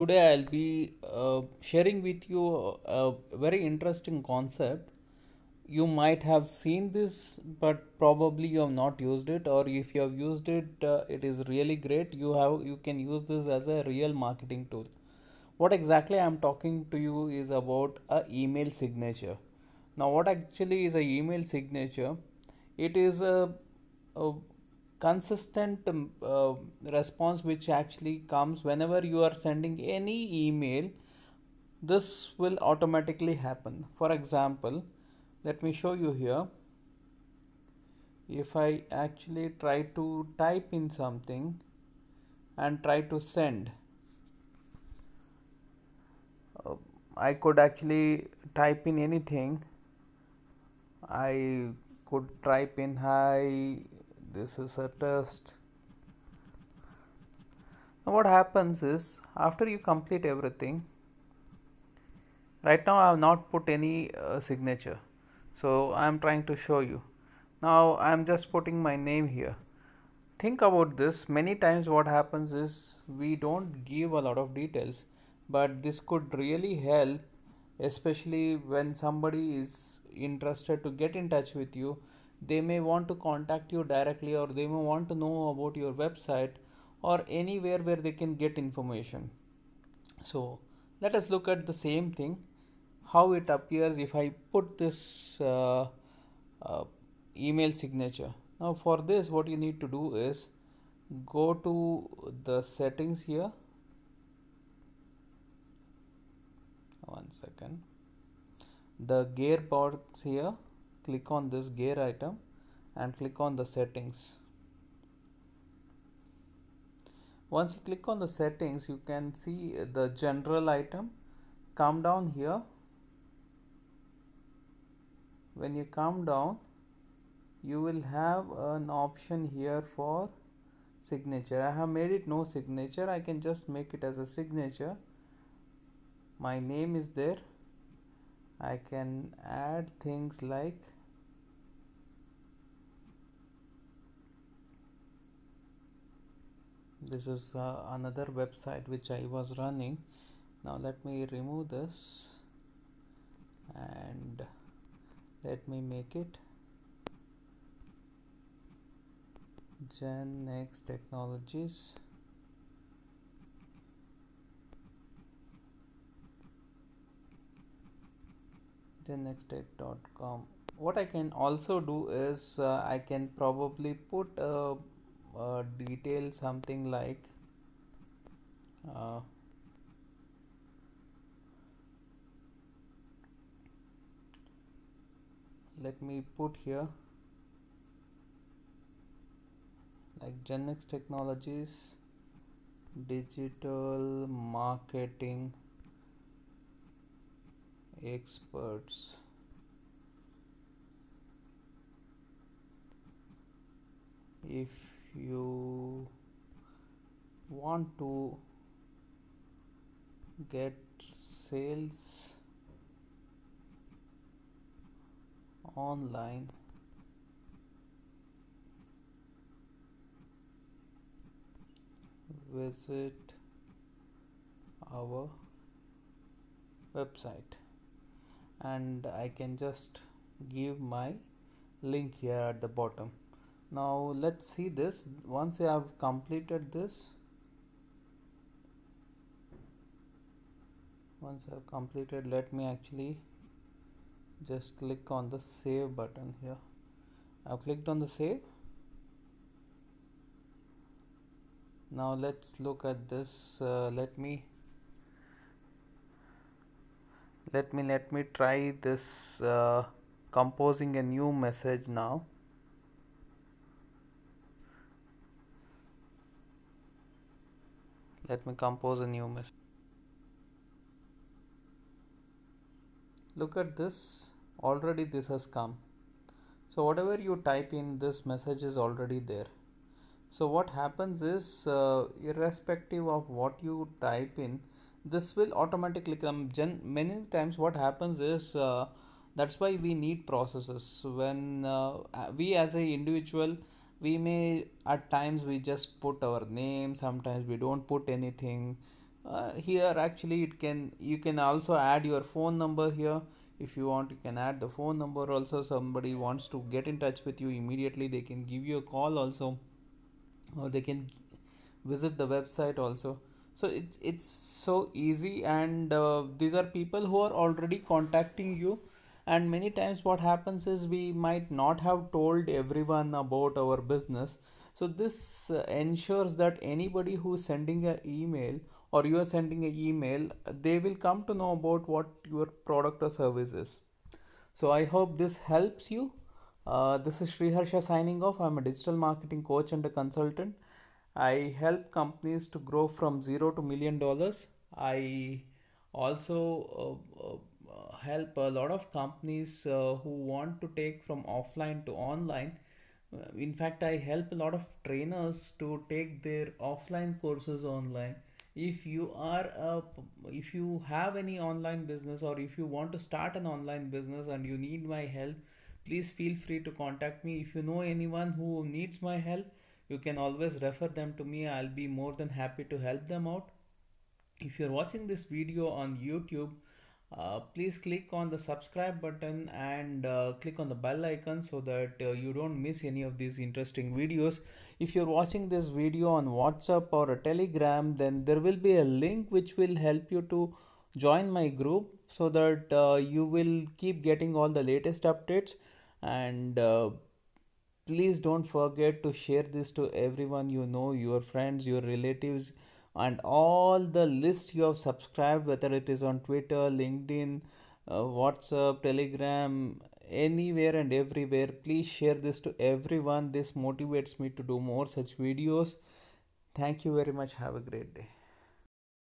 Today I'll be sharing with you a very interesting concept. You might have seen this, but probably you have not used it, or if you have used it, it is really great. You can use this as a real marketing tool. What exactly I'm talking to you is about an email signature. Now, what actually is an email signature? It is a consistent response which actually comes whenever you are sending any email. This will automatically happen. For example, let me show you here. If I actually try to type in something and try to send, I could actually type in anything. I could type in hi, this is a test. Now what happens is, after you complete everything, right now I have not put any signature, so I am trying to show you. Now I am just putting my name here. Think about this. Many times what happens is we don't give a lot of details, but this could really help, especially when somebody is interested to get in touch with you. They may want to contact you directly, or they may want to know about your website or anywhere where they can get information. So let us look at the same thing, how it appears if I put this email signature. Now for this, what you need to do is go to the settings here. One second. The gear box here. Click on this gear item and click on the settings. Once you click on the settings, you can see the general item. Come down here. When you come down, you will have an option here for signature. I have made it no signature. I can just make it as a signature. My name is there. I can add things like this is another website which I was running. Now let me remove this and let me make it GenXt Technologies. gennextech.com. What I can also do is I can probably put a detail, something like let me put here like GenXt Technologies digital marketing experts. If you want to get sales online, visit our website. And I can just give my link here at the bottom. Now let's see this. Once I have completed this, let me actually just click on the save button here. I've clicked on the save. Now let's look at this. Let me try this composing a new message now. Let me compose a new message. Look at this. Already this has come. So whatever you type in, this message is already there. So what happens is, irrespective of what you type in, this will automatically come. Many times what happens is, that's why we need processes. When we as an individual, we may at times we just put our name, sometimes we don't put anything, Here actually you can also add your phone number here. If you want, you can add the phone number also. Somebody wants to get in touch with you immediately, they can give you a call also, or they can visit the website also. So it's so easy, and these are people who are already contacting you. And many times what happens is we might not have told everyone about our business. So this ensures that anybody who is sending an email or you are sending an email, they will come to know about what your product or service is. So I hope this helps you. This is Sriharsha signing off. I'm a digital marketing coach and a consultant. I help companies to grow from $0 to $1 million. I also help a lot of companies who want to take from offline to online. In fact, I help a lot of trainers to take their offline courses online. If you have any online business, or if you want to start an online business and you need my help, please feel free to contact me. If you know anyone who needs my help, you can always refer them to me. I'll be more than happy to help them out. If you're watching this video on YouTube, please click on the subscribe button and click on the bell icon so that you don't miss any of these interesting videos. If you're watching this video on WhatsApp or a Telegram, then there will be a link which will help you to join my group, so that you will keep getting all the latest updates. And please don't forget to share this to everyone you know, your friends, your relatives, and all the lists you have subscribed, whether it is on Twitter, LinkedIn, WhatsApp, Telegram, anywhere and everywhere. Please share this to everyone. This motivates me to do more such videos. Thank you very much. Have a great day.